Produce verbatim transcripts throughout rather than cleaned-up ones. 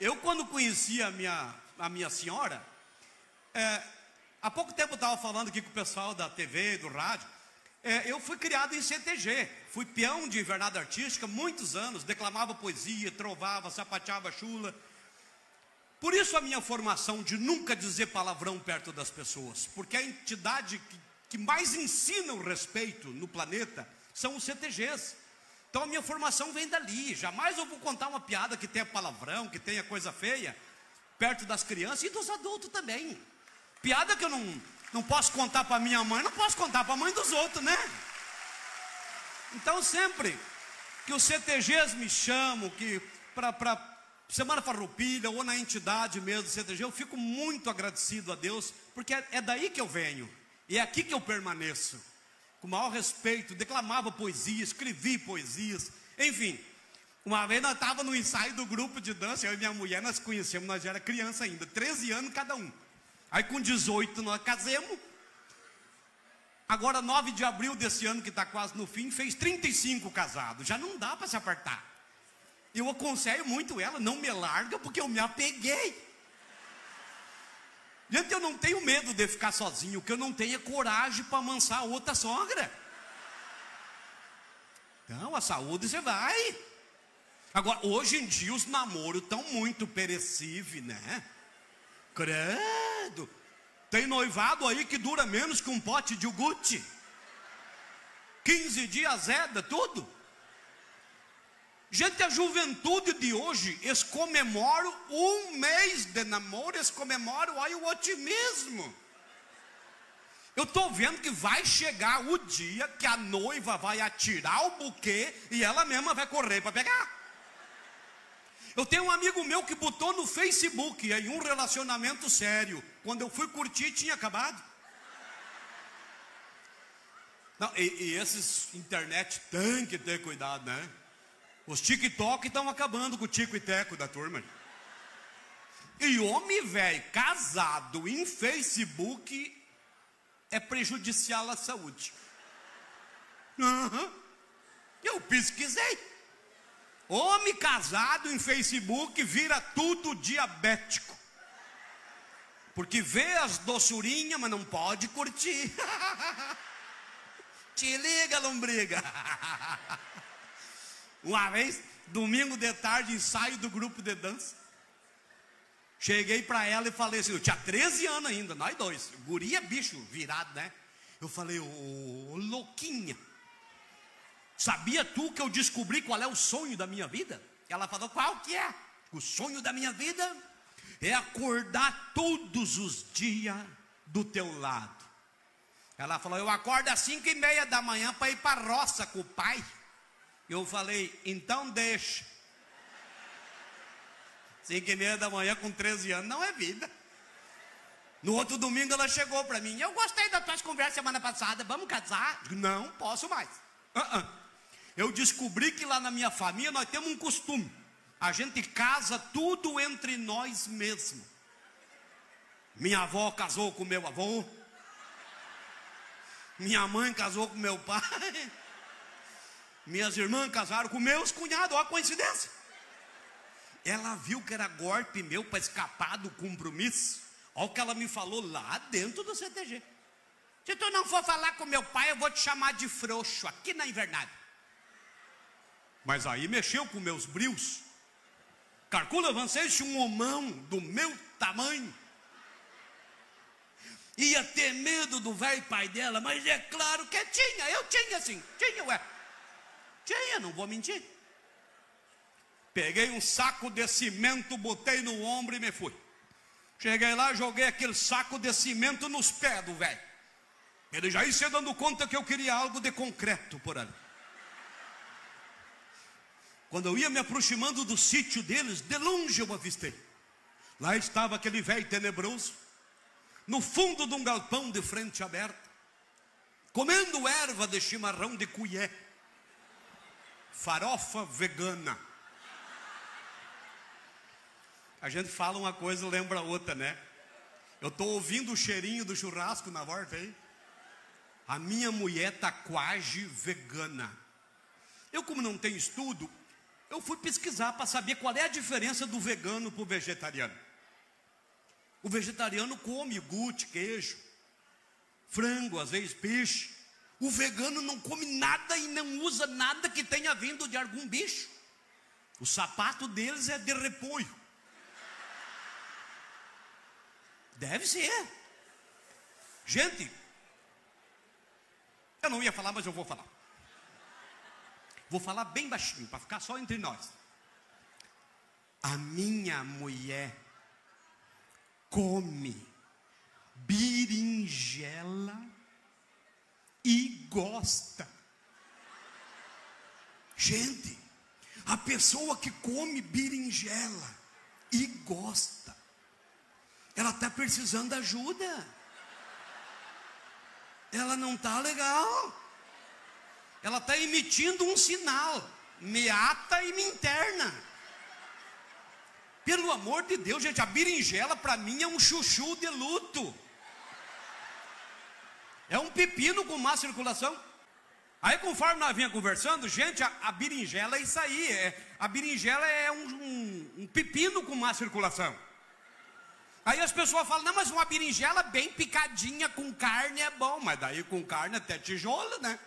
Eu, quando conheci a minha, a minha senhora, é, há pouco tempo eu estava falando aqui com o pessoal da T V, do rádio. É, eu fui criado em C T G, fui peão de invernada artística muitos anos, declamava poesia, trovava, sapateava chula. Por isso a minha formação de nunca dizer palavrão perto das pessoas, porque a entidade que, que mais ensina o respeito no planeta são os C T Gs. Então a minha formação vem dali. Jamais eu vou contar uma piada que tenha palavrão, que tenha coisa feia, perto das crianças e dos adultos também. Piada que eu não, não posso contar para minha mãe, não posso contar para a mãe dos outros, né? Então sempre que os C T Gs me chamam, que para Semana Farroupilha ou na entidade mesmo do C T G, eu fico muito agradecido a Deus, porque é, é daí que eu venho, e é aqui que eu permaneço. Com o maior respeito, declamava poesia, escrevi poesias, enfim. Uma vez nós estávamos no ensaio do grupo de dança, eu e minha mulher, nós conhecemos, nós já era criança ainda, treze anos cada um. Aí com dezoito nós casemos. Agora nove de abril desse ano, que está quase no fim, fez trinta e cinco casados, já não dá para se apartar. Eu aconselho muito ela, não me larga, porque eu me apeguei. Gente, eu não tenho medo de ficar sozinho, o que eu não tenho é coragem para amansar a outra sogra. Então, a saúde você vai. Agora, hoje em dia os namoros estão muito perecíveis, né? Credo. Tem noivado aí que dura menos que um pote de iogurte. quinze dias azeda, tudo. Gente, a juventude de hoje, eles comemoram um mês de namoro, eles comemoram, olha o otimismo. Eu estou vendo que vai chegar o dia que a noiva vai atirar o buquê e ela mesma vai correr para pegar. Eu tenho um amigo meu que botou no Facebook, em um relacionamento sério. Quando eu fui curtir, tinha acabado. Não, e, e esses internet tem que ter cuidado, né? Os TikTok estão acabando com o tico e teco da turma. E homem velho casado em Facebook é prejudicial à saúde. Uhum. Eu pesquisei. Homem casado em Facebook vira tudo diabético. Porque vê as doçurinhas, mas não pode curtir. Te liga, lombriga. Uma vez, domingo de tarde, ensaio do grupo de dança. Cheguei para ela e falei assim, eu tinha treze anos ainda, nós dois. Guri é bicho, virado, né? Eu falei, ô louquinha, sabia tu que eu descobri qual é o sonho da minha vida? Ela falou, qual que é? O sonho da minha vida é acordar todos os dias do teu lado. Ela falou, eu acordo às cinco e meia da manhã para ir para a roça com o pai. Eu falei, então deixa. Cinco e meia da manhã com treze anos não é vida. No outro domingo ela chegou para mim. Eu gostei das tuas conversas semana passada, vamos casar? Não posso mais. Uh -uh. Eu descobri que lá na minha família nós temos um costume. A gente casa tudo entre nós mesmos. Minha avó casou com meu avô. Minha mãe casou com meu pai. Minhas irmãs casaram com meus cunhados, olha a coincidência. Ela viu que era golpe meu para escapar do compromisso. Olha o que ela me falou lá dentro do C T G. Se tu não for falar com meu pai, eu vou te chamar de frouxo aqui na invernada. Mas aí mexeu com meus brios. Calcula, vocês, um homão do meu tamanho. Ia ter medo do velho pai dela, mas é claro que tinha, eu tinha sim, tinha, ué. Tinha, não vou mentir. Peguei um saco de cimento, botei no ombro e me fui. Cheguei lá, joguei aquele saco de cimento nos pés do velho. Ele já ia se dando conta que eu queria algo de concreto por ali. Quando eu ia me aproximando do sítio deles, de longe eu avistei. Lá estava aquele velho tenebroso, no fundo de um galpão de frente aberta, comendo erva de chimarrão de cuié. Farofa vegana. A gente fala uma coisa, lembra outra, né? Eu estou ouvindo o cheirinho do churrasco na volta aí. A minha mulher tá quase vegana. Eu, como não tenho estudo, eu fui pesquisar para saber qual é a diferença do vegano para o vegetariano. O vegetariano come iogurte, queijo, frango, às vezes peixe. O vegano não come nada e não usa nada que tenha vindo de algum bicho. O sapato deles é de repolho. Deve ser. Gente, eu não ia falar, mas eu vou falar. Vou falar bem baixinho, para ficar só entre nós. A minha mulher come berinjela e gosta. Gente, a pessoa que come berinjela e gosta, ela está precisando de ajuda. Ela não está legal. Ela está emitindo um sinal. Me ata e me interna. Pelo amor de Deus, gente, a berinjela para mim é um chuchu de luto. É um pepino com má circulação. Aí conforme nós vinha conversando, gente, a, a berinjela é isso aí. É, a berinjela é um, um, um pepino com má circulação. Aí as pessoas falam, não, mas uma berinjela bem picadinha com carne é bom. Mas daí com carne até tijolo, né?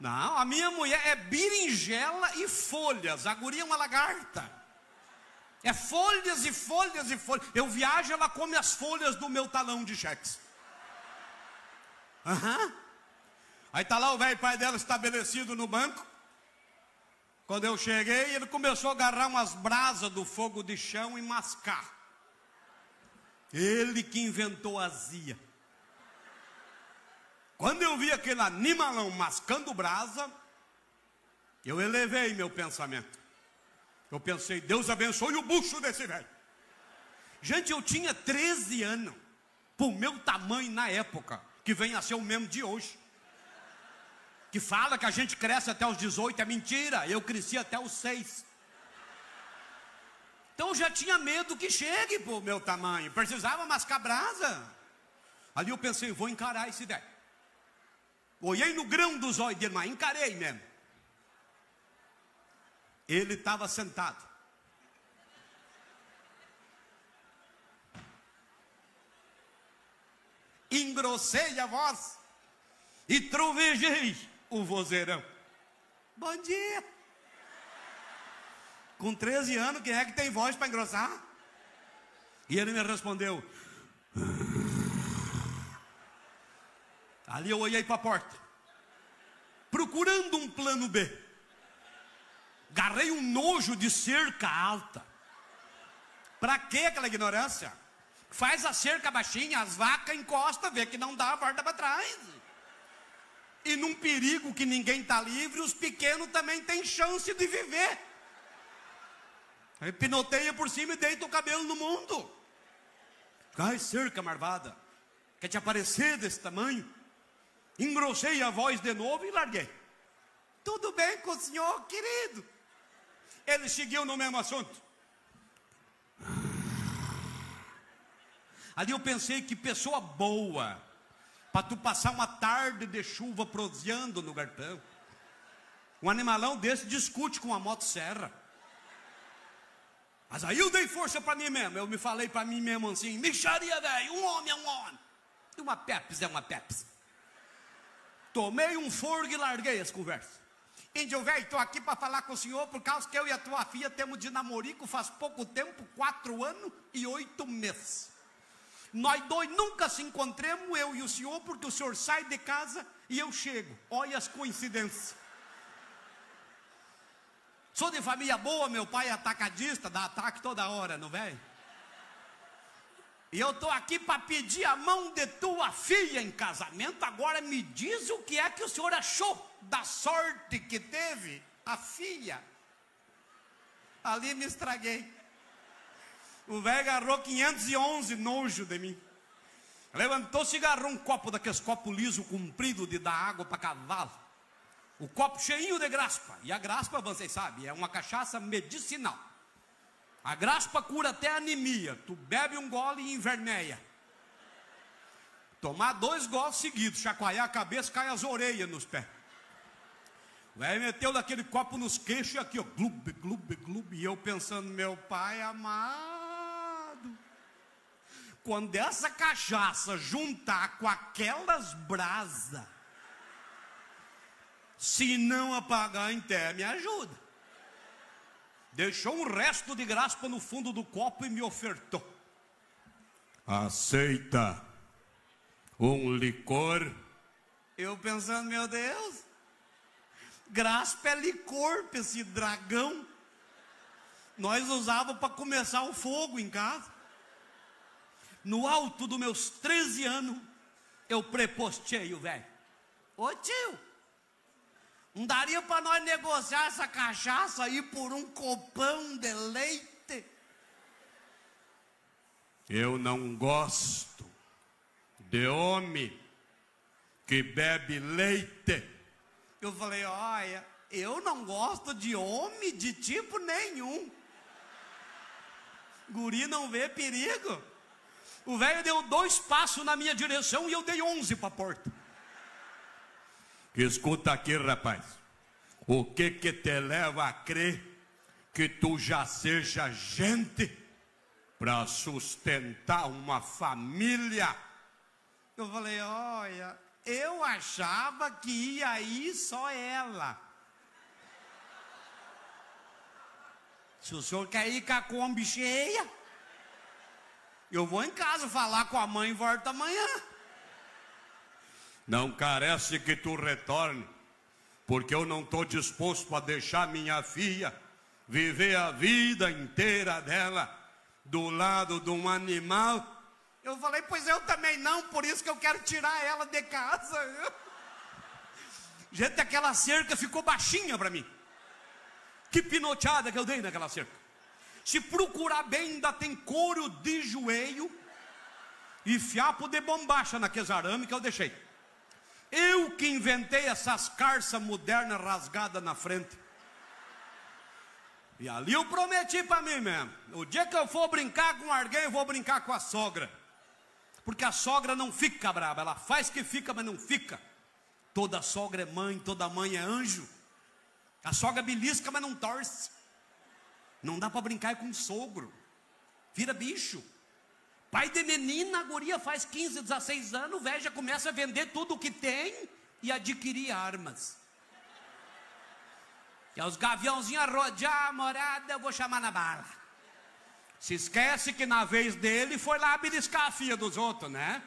Não, a minha mulher é berinjela e folhas. A guria é uma lagarta. É folhas e folhas e folhas. Eu viajo, ela come as folhas do meu talão de cheques. Uhum. Aí tá lá o velho pai dela estabelecido no banco. Quando eu cheguei, ele começou a agarrar umas brasas do fogo de chão e mascar. Ele que inventou a azia. Quando eu vi aquele animalão mascando brasa, eu elevei meu pensamento. Eu pensei, Deus abençoe o bucho desse velho. Gente, eu tinha treze anos, pro meu tamanho na época, que vem a ser o mesmo de hoje. Que fala que a gente cresce até os dezoito, é mentira, eu cresci até os seis. Então eu já tinha medo que chegue pro meu tamanho, precisava mascar brasa. Ali eu pensei, vou encarar esse velho. Olhei no grão dos olhos dele, mas encarei mesmo. Ele estava sentado. Engrossei a voz e trovejei o vozeirão. Bom dia. Com treze anos, quem é que tem voz para engrossar? E ele me respondeu. Ali eu olhei para a porta, procurando um plano B. Agarrei um nojo de cerca alta. Para que aquela ignorância? Faz a cerca baixinha, as vacas encostam, vê que não dá, volta para trás. E num perigo que ninguém está livre, os pequenos também têm chance de viver. Aí pinoteia por cima e deita o cabelo no mundo. Ai, cerca marvada, quer te aparecer desse tamanho? Engrossei a voz de novo e larguei. Tudo bem com o senhor, querido? Ele seguiu no mesmo assunto. Ali eu pensei, que pessoa boa para tu passar uma tarde de chuva proseando no gartão. Um animalão desse discute com uma motosserra. Mas aí eu dei força para mim mesmo. Eu me falei para mim mesmo assim, mixaria, velho, um homem é um homem. E uma Pepsi é uma Pepsi. Tomei um forgo e larguei as conversas. Índio velho, estou aqui para falar com o senhor por causa que eu e a tua filha temos de namorico faz pouco tempo, quatro anos e oito meses. Nós dois nunca se encontremos, eu e o senhor, porque o senhor sai de casa e eu chego. Olha as coincidências. Sou de família boa, meu pai é atacadista, dá ataque toda hora, não velho? E eu estou aqui para pedir a mão de tua filha em casamento. Agora me diz o que é que o senhor achou da sorte que teve a filha. Ali me estraguei. O velho agarrou quinhentos e onze nojo de mim. Levantou-se e agarrou um copo daqueles copos liso, comprido, de dar água para cavalo. O copo cheinho de graspa. E a graspa, vocês sabem, é uma cachaça medicinal. A graspa cura até anemia. Tu bebe um gole e envermelha. Tomar dois goles seguidos, chacoalhar a cabeça, cai as orelhas nos pés. Vai meteu daquele copo nos queixos e aqui, ó, glub, glub, glub. E eu pensando, meu pai amado, quando essa cachaça juntar com aquelas brasas, se não apagar em té, me ajuda. Deixou um resto de graspa no fundo do copo e me ofertou. Aceita um licor. Eu pensando, meu Deus, graspa é licor para esse dragão. Nós usávamos para começar o fogo em casa. No alto dos meus treze anos, eu prepostei o velho. Ô tio, não daria para nós negociar essa cachaça aí por um copão de leite? Eu não gosto de homem que bebe leite. Eu falei, olha, eu não gosto de homem de tipo nenhum. Guri não vê perigo. O velho deu dois passos na minha direção e eu dei onze para a porta. Escuta aqui, rapaz. O que que te leva a crer que tu já seja gente para sustentar uma família? Eu falei, olha, eu achava que ia aí só ela. Se o senhor quer ir com a Kombi cheia, eu vou em casa falar com a mãe e volto amanhã. Não carece que tu retorne, porque eu não estou disposto a deixar minha filha viver a vida inteira dela do lado de um animal. Eu falei, pois eu também não, por isso que eu quero tirar ela de casa. Gente, aquela cerca ficou baixinha para mim. Que pinoteada que eu dei naquela cerca. Se procurar bem, ainda tem couro de joelho e fiapo de bombacha naqueles arames que eu deixei. Eu que inventei essas carças modernas rasgadas na frente. E ali eu prometi para mim mesmo, o dia que eu for brincar com alguém, eu vou brincar com a sogra. Porque a sogra não fica brava, ela faz que fica, mas não fica. Toda sogra é mãe, toda mãe é anjo. A sogra belisca, mas não torce. Não dá para brincar com o sogro. Vira bicho. Pai de menina, a guria faz quinze, dezesseis anos, o velho já começa a vender tudo o que tem e adquirir armas. E os gaviãozinhos a rodear a morada, eu vou chamar na bala. Se esquece que na vez dele foi lá beliscar a filha dos outros, né?